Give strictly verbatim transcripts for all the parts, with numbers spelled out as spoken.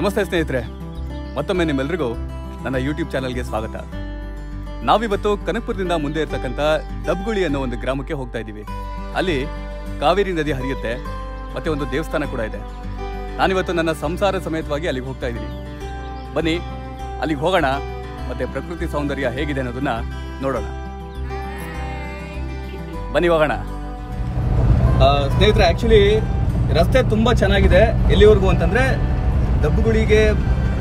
ನಮಸ್ತೆ ಸ್ನೇಹಿತರೆ, ಮತ್ತೊಮ್ಮೆ ನಿಮ್ಮೆಲ್ಲರಿಗೂ ನನ್ನ ಯೂಟ್ಯೂಬ್ ಚಾನಲ್ಗೆ ಸ್ವಾಗತ. ನಾವಿವತ್ತು ಕನಕಪುರದಿಂದ ಮುಂದೆ ಇರತಕ್ಕಂಥ ದಬ್ಬಗುಳಿ ಅನ್ನೋ ಒಂದು ಗ್ರಾಮಕ್ಕೆ ಹೋಗ್ತಾ ಇದ್ದೀವಿ. ಅಲ್ಲಿ ಕಾವೇರಿ ನದಿ ಹರಿಯುತ್ತೆ, ಮತ್ತೆ ಒಂದು ದೇವಸ್ಥಾನ ಕೂಡ ಇದೆ. ನಾನಿವತ್ತು ನನ್ನ ಸಂಸಾರ ಸಮೇತವಾಗಿ ಅಲ್ಲಿಗೆ ಹೋಗ್ತಾ ಇದ್ದೀನಿ. ಬನ್ನಿ ಅಲ್ಲಿಗೆ ಹೋಗೋಣ, ಮತ್ತೆ ಪ್ರಕೃತಿ ಸೌಂದರ್ಯ ಹೇಗಿದೆ ಅನ್ನೋದನ್ನ ನೋಡೋಣ. ಬನ್ನಿ ಹೋಗೋಣ. ಸ್ನೇಹಿತರೆ, ಆ್ಯಕ್ಚುಲಿ ರಸ್ತೆ ತುಂಬ ಚೆನ್ನಾಗಿದೆ. ಎಲ್ಲಿವರೆಗೂ ಅಂತಂದರೆ ದಬ್ಬಗುಳಿಗೆ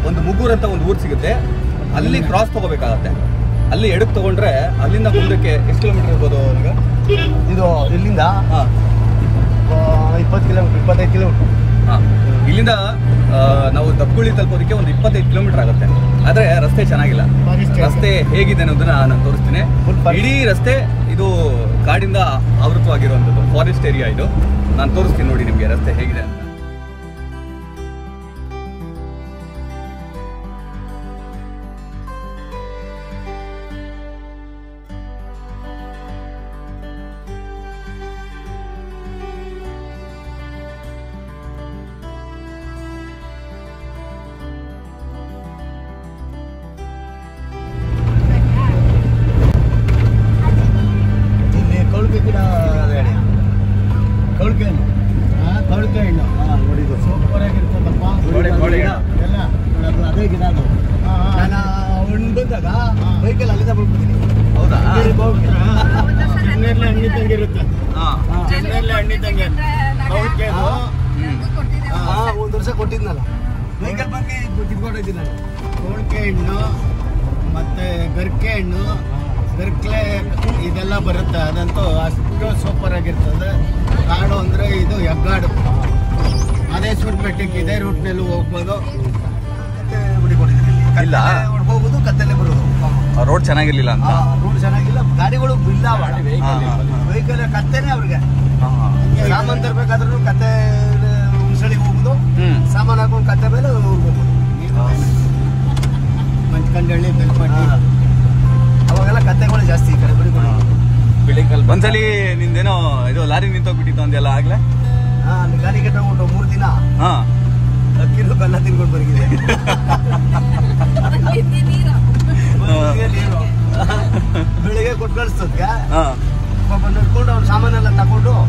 ಒಂದು ಮುಗ್ಗೂರು ಅಂತ ಒಂದು ಊರು ಸಿಗುತ್ತೆ, ಅಲ್ಲಿ ಕ್ರಾಸ್ ತಗೋಬೇಕಾಗತ್ತೆ. ಅಲ್ಲಿ ಎಡಕ್ಕೆ ತಗೊಂಡ್ರೆ ಅಲ್ಲಿಂದ ಮುಂದಕ್ಕೆ ಎಷ್ಟು ಕಿಲೋಮೀಟರ್ ಇರ್ಬೋದು? ನನಗೆ ಇದು ಇಲ್ಲಿಂದ ಹಾಂ ಇಪ್ಪತ್ತು ಕಿಲೋಮೀಟರ್ ಇಪ್ಪತ್ತೈದು ಕಿಲೋಮೀಟರ್ ಹಾಂ ಇಲ್ಲಿಂದ ನಾವು ದಬ್ಬಗುಳಿ ತಲುಪೋದಕ್ಕೆ ಒಂದು ಇಪ್ಪತ್ತೈದು ಕಿಲೋಮೀಟರ್ ಆಗುತ್ತೆ. ಆದರೆ ರಸ್ತೆ ಚೆನ್ನಾಗಿಲ್ಲ. ರಸ್ತೆ ಹೇಗಿದೆ ಅನ್ನೋದನ್ನ ನಾನು ತೋರಿಸ್ತೀನಿ. ಇಡೀ ರಸ್ತೆ ಇದು ಕಾಡಿಂದ ಆವೃತವಾಗಿರುವಂಥದ್ದು, ಫಾರೆಸ್ಟ್ ಏರಿಯಾ ಇದು. ನಾನು ತೋರಿಸ್ತೀನಿ ನೋಡಿ ನಿಮಗೆ ರಸ್ತೆ ಹೇಗಿದೆ ಅಂತ. ಮತ್ತೆ ಗರ್ಕೆ ಹಣ್ಣು, ಗರ್ಕ್ಲೆ ಇದೆಲ್ಲ ಬರುತ್ತೆ. ಅದಂತೂ ಅಷ್ಟು ಸೂಪರ್ ಆಗಿರ್ತದೆ. ಕಾಡು ಅಂದರೆ ಇದು ಹೆಗ್ಗಾಡು. ಮಹದೇಶ್ವರ ಬೆಟ್ಟಕ್ಕೆ ಇದೇ ರೂಟ್ನಲ್ಲಿ ಹೋಗ್ಬೋದು. ಇಲ್ಲ ಹೊಡ್ಕೋಬೋದು, ಕತ್ತಲೆ ಬರೋದು. ರೋಡ್ ಚೆನ್ನಾಗಿರ್ಲಿಲ್ಲ ಅಂತ, ರೋಡ್ ಚೆನ್ನಾಗಿಲ್ಲ, ಗಾಡಿಗಳು ಇಲ್ಲ, ವೆಹಿಕಲ್ ಕತ್ತೆನೆ ಅವ್ರಿಗೆ. ಸಾಮಾನು ತರಬೇಕಾದ್ರೂ ಕತ್ತೆ ಹುಣಸಳಿಗೆ ಹೋಗುದು, ಸಾಮಾನು ಹಾಕೊಂಡು ಕತ್ತೆ ಮೇಲೆ ಹೋಗ್ಬೋದು. ಮಂಚಕಂಡಳ್ಳಿ, ಬೆಲ್ಪಟ್ಟಿ ಅವಾಗೆಲ್ಲ ಕತ್ತೆಗಳು ಜಾಸ್ತಿ. ಈ ಕಡೆ ಬಿಡಿಗಳು ಬಿಳಿಕಲ್. ಒಂದ್ಸಲಿ ನಿಂದೇನೋ ಇದು ಲಾರಿ ನಿಂತೋಗ್ಬಿಟ್ಟಿತ್ತು ಅಂದೆಲ್ಲ ಆಗ್ಲೇ? ಹಾಂ, ಅಲ್ಲಿ ಗಾಡಿ ಕಟ್ಟೋಗ್ಬಿಟ್ಟು ಮೂರು ದಿನ ಹಾಂ ಅಕ್ಕಿರು ಬೆಲ್ಲ ತಿನ್ಕೊಂಡು ಬರಗಿದೆ. ಬೆಳಿಗ್ಗೆ ಕೊಟ್ಟು ಕಳಿಸ್ತದ್ಗ ನಡ್ಕೊಂಡು ಅವ್ರು ಸಾಮಾನೆಲ್ಲ ತಗೊಂಡು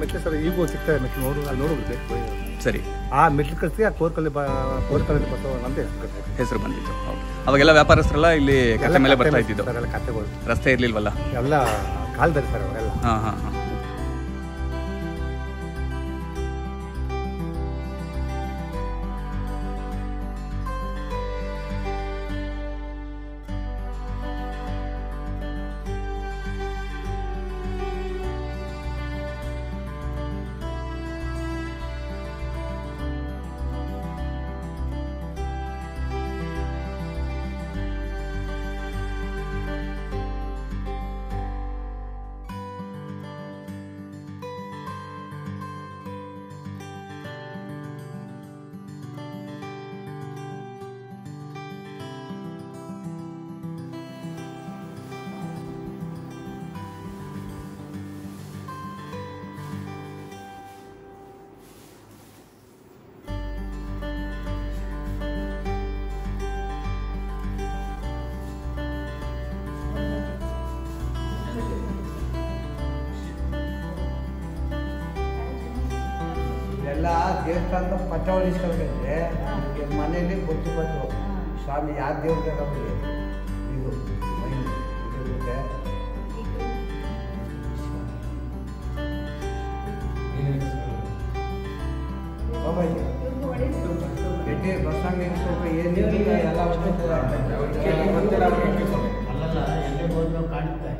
ಮೆಟ್ಲು ಸರ್ ಈಗೂ ಸಿಗ್ತದೆ ಮೆಟ್ಲು, ನೋಡು ಅಲ್ಲಿ ನೋಡೋದು ಸರಿ. ಆ ಮೆಟ್ಲು ಕಳಿಸಿ ಆ ಕೋರ್ಕಲ್ಲಿ ಕೋರ್ಕಲ್ಲಿ ಬರ್ತವ ಅಂತ ಹೆಸರು ಬಂದಿತ್ತು. ಅವಾಗೆಲ್ಲ ವ್ಯಾಪಾರಸ್ಥರೆಲ್ಲ ಇಲ್ಲಿ ಕತ್ತೆ ಮೇಲೆ ಬರ್ತಾ ಇದ್ದಿದ್ದು. ಕತ್ತೆಗಳು ರಸ್ತೆ ಇರ್ಲಿಲ್ವಲ್ಲ, ಎಲ್ಲ ಕಾಲದಲ್ಲಿ ಸರ್ ಅವರೆಲ್ಲ. ಹಾಂ ಹಾಂ ಹಾಂ ಎಲ್ಲ ದೇವಸ್ಥಾನದ ಪಚಾವಳಿ ಇಸ್ಕೊಂಡ್ರೆ ಮನೆಯಲ್ಲಿ ಗೊತ್ತು ಬಂತು ಸ್ವಾಮಿ ಯಾವ ದೇವ್ರಿಗೆ ನಮಗೆ ಇದು ಮೈಂಡ್ ಎಡ್ಡಿ ಬಸ್ಸಾಮಿ ಸ್ವಲ್ಪ ಏನು ಎಲ್ಲ ಅಲ್ಲಲ್ಲ ಎಲ್ಲೇ ಹೋದ್ರು ಕಾಣುತ್ತೆ.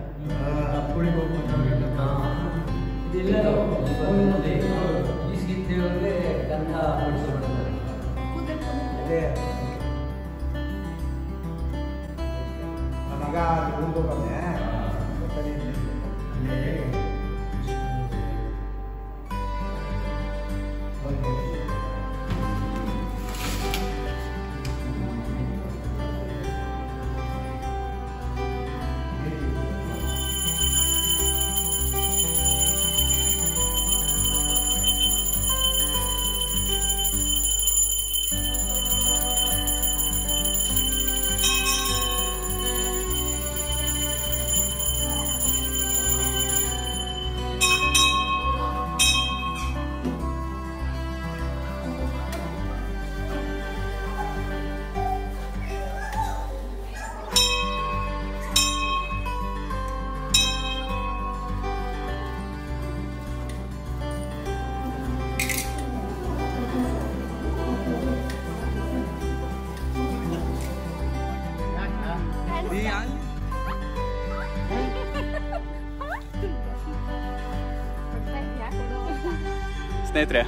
ಸ್ನೇಹಿತರೆ,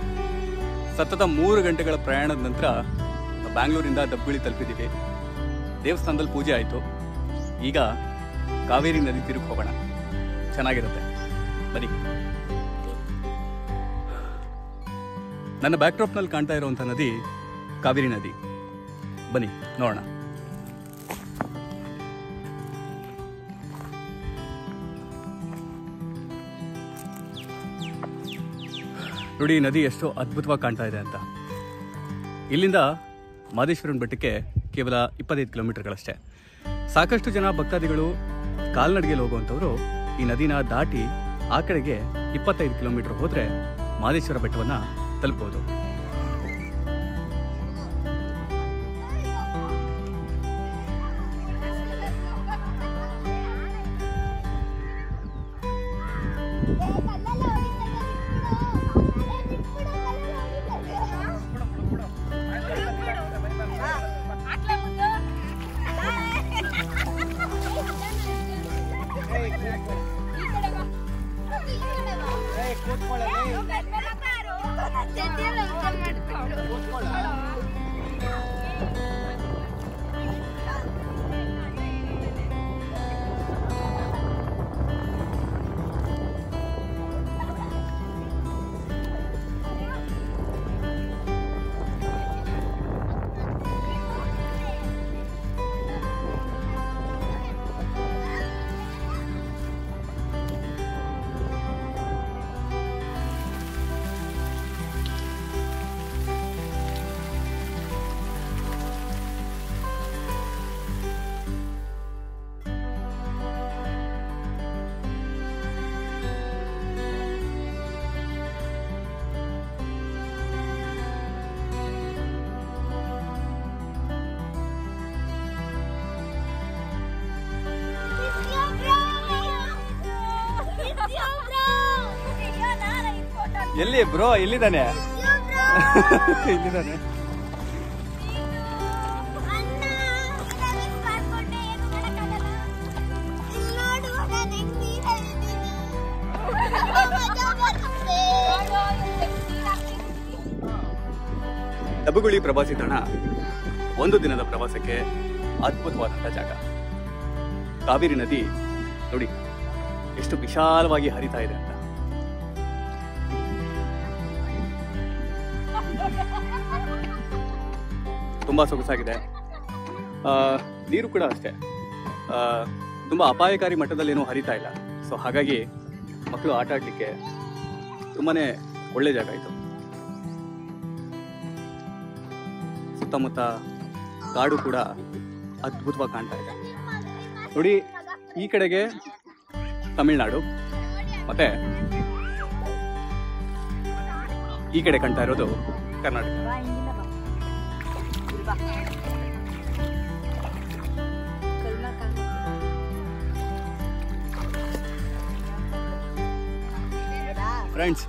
ಸತತ ಮೂರು ಗಂಟೆಗಳ ಪ್ರಯಾಣದ ನಂತರ ಬ್ಯಾಂಗ್ಳೂರಿಂದ ದಬ್ಬುಳಿ ತಲುಪಿದ್ದೀವಿ. ದೇವಸ್ಥಾನದಲ್ಲಿ ಪೂಜೆ ಆಯಿತು. ಈಗ ಕಾವೇರಿ ನದಿ ತೀರಕ್ಕೆ ಹೋಗೋಣ. ಚೆನ್ನಾಗಿರುತ್ತೆ ಬನ್ನಿ. ನನ್ನ ಬ್ಯಾಕ್ಡ್ರಾಪ್ನಲ್ಲಿ ಕಾಣ್ತಾ ಇರುವಂಥ ನದಿ ಕಾವೇರಿ ನದಿ. ಬನ್ನಿ ನೋಡೋಣ. ನೋಡಿ, ನದಿ ಎಷ್ಟು ಅದ್ಭುತವಾಗಿ ಕಾಣ್ತಾ ಇದೆ ಅಂತ. ಇಲ್ಲಿಂದ ಮಾದೇಶ್ವರನ ಬೆಟ್ಟಕ್ಕೆ ಕೇವಲ ಇಪ್ಪತ್ತೈದು ಕಿಲೋಮೀಟರ್ಗಳಷ್ಟೇ. ಸಾಕಷ್ಟು ಜನ ಭಕ್ತಾದಿಗಳು ಕಾಲ್ನಡಿಗೆಯಲ್ಲಿ ಹೋಗುವಂಥವರು ಈ ನದಿನ ದಾಟಿ ಆ ಕಡೆಗೆ ಇಪ್ಪತ್ತೈದು ಕಿಲೋಮೀಟರ್ ಹೋದರೆ ಮಾದೇಶ್ವರ ಬೆಟ್ಟವನ್ನು ತಲುಪಬಹುದು. ಎಲ್ಲಿ ಬ್ರೋ? ಎಲ್ಲಿದ್ದಾನೆ? ಎಲ್ಲಿದ್ದಾನೆ? ಡಬ್ಬಗುಳಿ ಪ್ರವಾಸಿ ತಾಣ ಒಂದು ದಿನದ ಪ್ರವಾಸಕ್ಕೆ ಅದ್ಭುತವಾದಂತಹ ಜಾಗ. ಕಾವೇರಿ ನದಿ ನೋಡಿ ಎಷ್ಟು ವಿಶಾಲವಾಗಿ ಹರಿತಾ ಇದೆ ಅಂತ. ತುಂಬ ಸೊಗಸಾಗಿದೆ. ನೀರು ಕೂಡ ಅಷ್ಟೇ ತುಂಬ ಅಪಾಯಕಾರಿ ಮಟ್ಟದಲ್ಲಿ ಏನೂ ಹರಿತಾ ಇಲ್ಲ. ಸೊ ಹಾಗಾಗಿ ಮಕ್ಕಳು ಆಟ ಆಡಲಿಕ್ಕೆ ತುಂಬಾ ಒಳ್ಳೆ ಜಾಗ ಆಯಿತು. ಸುತ್ತಮುತ್ತ ಕಾಡು ಕೂಡ ಅದ್ಭುತವಾಗಿ ಕಾಣ್ತಾ ಇದೆ. ನೋಡಿ, ಈ ಕಡೆಗೆ ತಮಿಳ್ನಾಡು, ಮತ್ತು ಈ ಕಡೆ ಕಾಣ್ತಾ ಇರೋದು ಕರ್ನಾಟಕ. ಫ್ರೆಂಡ್ಸ್,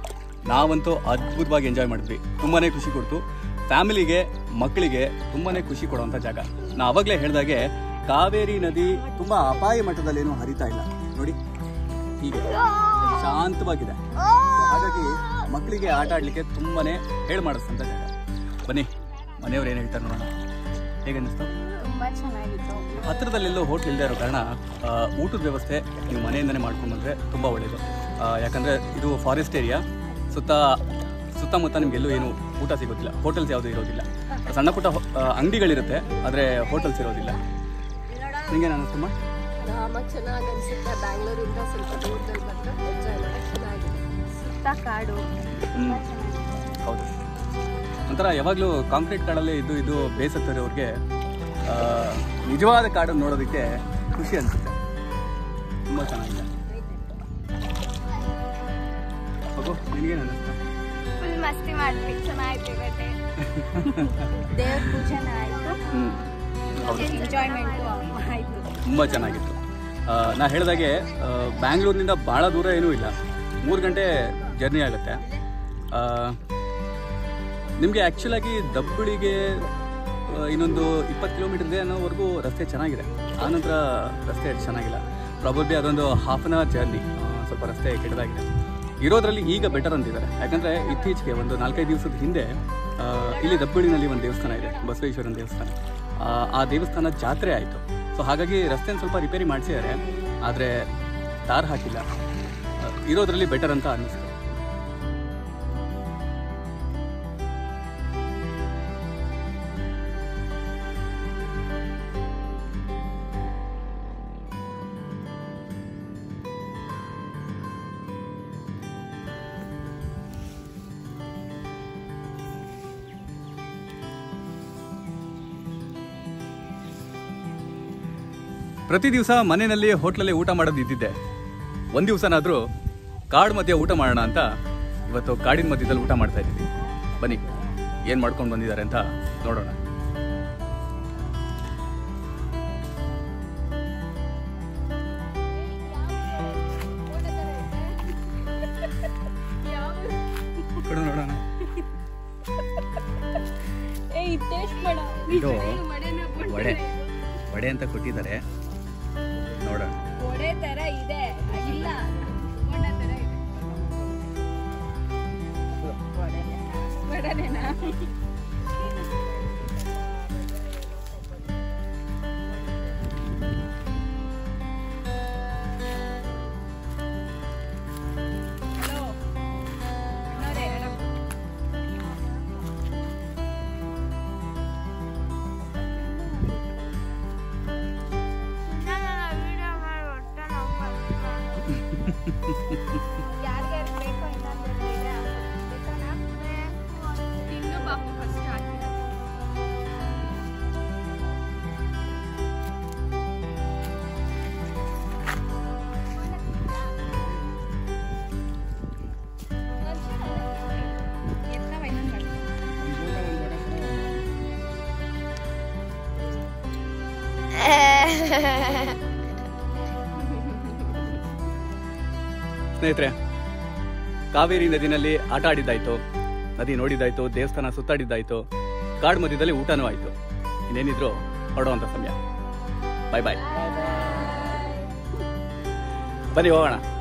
ನಾವಂತೂ ಅದ್ಭುತವಾಗಿ ಎಂಜಾಯ್ ಮಾಡಿದ್ವಿ. ತುಂಬಾ ಖುಷಿ ಕೊಡ್ತು. ಫ್ಯಾಮಿಲಿಗೆ, ಮಕ್ಕಳಿಗೆ ತುಂಬಾ ಖುಷಿ ಕೊಡುವಂಥ ಜಾಗ. ನಾ ಆವಾಗಲೇ ಹೇಳಿದಾಗೆ ಕಾವೇರಿ ನದಿ ತುಂಬ ಅಪಾಯ ಮಟ್ಟದಲ್ಲಿ ಏನೂ ಹರಿತಾ ಇಲ್ಲ. ನೋಡಿ, ಹೀಗೆ ಶಾಂತವಾಗಿದೆ. ಹಾಗಾಗಿ ಮಕ್ಕಳಿಗೆ ಆಟ ಆಡಲಿಕ್ಕೆ ತುಂಬಾನೇ ಹೇಳಿ ಮಾಡಿಸ್ತಂತ ಜಾಗ. ಬನ್ನಿ ಮನೆಯವ್ರು ಏನು ಹೇಳ್ತಾರೆ ನೋಡೋಣ. ಹೇಗನ್ನಿಸ್ತು? ತುಂಬಾ ಚೆನ್ನಾಗಿತ್ತು. ಹತ್ತಿರದಲ್ಲೆಲ್ಲೋ ಹೋಟ್ಲ್ ಇಲ್ಲದೆ ಇರೋ ಕಾರಣ ಊಟದ ವ್ಯವಸ್ಥೆ ನೀವು ಮನೆಯಿಂದನೇ ಮಾಡ್ಕೊಂಡು ಬಂದರೆ ತುಂಬ ಒಳ್ಳೆಯದು. ಯಾಕಂದರೆ ಇದು ಫಾರೆಸ್ಟ್ ಏರಿಯಾ, ಸುತ್ತ ಸುತ್ತಮುತ್ತ ನಿಮಗೆಲ್ಲೂ ಏನು ಊಟ ಸಿಗೋದಿಲ್ಲ, ಹೋಟೆಲ್ಸ್ ಯಾವುದೂ ಇರೋದಿಲ್ಲ. ಸಣ್ಣ ಪುಟ್ಟ ಅಂಗಡಿಗಳಿರುತ್ತೆ, ಆದರೆ ಹೋಟೆಲ್ಸ್ ಇರೋದಿಲ್ಲ. ನಿಮಗೇನು ಅನ್ನಿಸ್ತಮ್ಮ? ಚೆನ್ನಾಗಿ ಅನಿಸುತ್ತೆ. ಬ್ಯಾಂಗ್ಳೂರಿಂದ ಸ್ವಲ್ಪ ದೂರದಲ್ಲಿ ಬಂದು ಸುತ್ತ ಕಾಡು. ಹೌದು, ಒಂಥರ ಯಾವಾಗಲೂ ಕಾಂಕ್ರೀಟ್ ಕಾಡಲ್ಲೇ ಇದು ಇದು ಬೇಸತ್ತರೆ ಅವ್ರಿಗೆ ನಿಜವಾದ ಕಾಡನ್ನು ನೋಡೋದಕ್ಕೆ ಖುಷಿ ಅನಿಸುತ್ತೆ. ತುಂಬ ಚೆನ್ನಾಗಿದೆ. ಹೋಗೋ, ನಿನಗೇನು ಅನ್ನಿಸ್ತಾ? ಫುಲ್ ಮಸ್ತಿ ಮಾಡ್ತೀವಿ, ಚೆನ್ನಾಗಿತ್ತು. ದೇವ್ರ ಪೂಜೆನೂ ಆಯಿತು, ಎಂಜಾಯ್ಮೆಂಟು ಆಯಿತು. ತುಂಬ ಚೆನ್ನಾಗಿತ್ತು. ನಾ ಹೇಳಿದಾಗೆ ಬ್ಯಾಂಗ್ಳೂರಿನಿಂದ ಭಾಳ ದೂರ ಏನೂ ಇಲ್ಲ, ಮೂರು ಗಂಟೆ ಜರ್ನಿ ಆಗುತ್ತೆ ನಿಮಗೆ. ಆ್ಯಕ್ಚುಲಾಗಿ ದಬ್ಬಳಿಗೆ ಇನ್ನೊಂದು ಇಪ್ಪತ್ತು ಕಿಲೋಮೀಟರ್ ಇದೆ ಅನ್ನೋವರೆಗೂ ರಸ್ತೆ ಚೆನ್ನಾಗಿದೆ, ಆನಂತರ ರಸ್ತೆ ಚೆನ್ನಾಗಿಲ್ಲ. ಪ್ರಾಬಬ್ಲಿ ಅದೊಂದು ಹಾಫ್ ಆನ್ ಅವರ್ ಜರ್ನಿ ಸ್ವಲ್ಪ ರಸ್ತೆ ಕೆಟ್ಟದಾಗಿದೆ. ಇರೋದರಲ್ಲಿ ಈಗ ಬೆಟರ್ ಅಂತಿದ್ದಾರೆ. ಯಾಕಂದರೆ ಇತ್ತೀಚೆಗೆ ಒಂದು ನಾಲ್ಕೈದು ದಿವಸದ ಹಿಂದೆ ಇಲ್ಲಿ ದಬ್ಬಳಿನಲ್ಲಿ ಒಂದು ದೇವಸ್ಥಾನ ಇದೆ, ಬಸವೇಶ್ವರನ ದೇವಸ್ಥಾನ. ಆ ದೇವಸ್ಥಾನ ಜಾತ್ರೆ ಆಯಿತು. ಸೊ ಹಾಗಾಗಿ ರಸ್ತೆನ ಸ್ವಲ್ಪ ರಿಪೇರಿ ಮಾಡಿಸಿದ್ದಾರೆ, ಆದರೆ ತಾರ್ ಹಾಕಿಲ್ಲ. ಇರೋದರಲ್ಲಿ ಬೆಟರ್ ಅಂತ ಅನ್ನಿಸ್ತು. ಪ್ರತಿ ದಿವಸ ಮನೆಯಲ್ಲಿ ಹೋಟ್ಲಲ್ಲಿ ಊಟ ಮಾಡೋದು ಇದ್ದಿದ್ದೆ, ಒಂದು ದಿವಸನಾದರೂ ಕಾಡು ಮಧ್ಯೆ ಊಟ ಮಾಡೋಣ ಅಂತ ಇವತ್ತು ಕಾಡಿನ ಮಧ್ಯದಲ್ಲಿ ಊಟ ಮಾಡ್ತಾ ಇದ್ದೀವಿ. ಬನ್ನಿ ಏನು ಮಾಡ್ಕೊಂಡು ಬಂದಿದ್ದಾರೆ ಅಂತ ನೋಡೋಣ. ನೋಡೋಣ. ಇದು ವಡೆ, ವಡೆ ಅಂತ ಕೊಟ್ಟಿದ್ದಾರೆ. ನೋಡೋಣ. ಸ್ನೇಹಿತರೆ, ಕಾವೇರಿ ನದಿನಲ್ಲಿ ಆಟ ಆಡಿದ್ದಾಯ್ತು, ನದಿ ನೋಡಿದ್ದಾಯ್ತು, ದೇವಸ್ಥಾನ ಸುತ್ತಾಡಿದ್ದಾಯ್ತು, ಕಾಡು ಮಧ್ಯದಲ್ಲಿ ಊಟನೂ ಆಯಿತು. ಇನ್ನೇನಿದ್ರು ಹೊರಡುವಂಥ ಸಮಯ. ಬಾಯ್ ಬಾಯ್. ಬನ್ನಿ ಹೋಗೋಣ.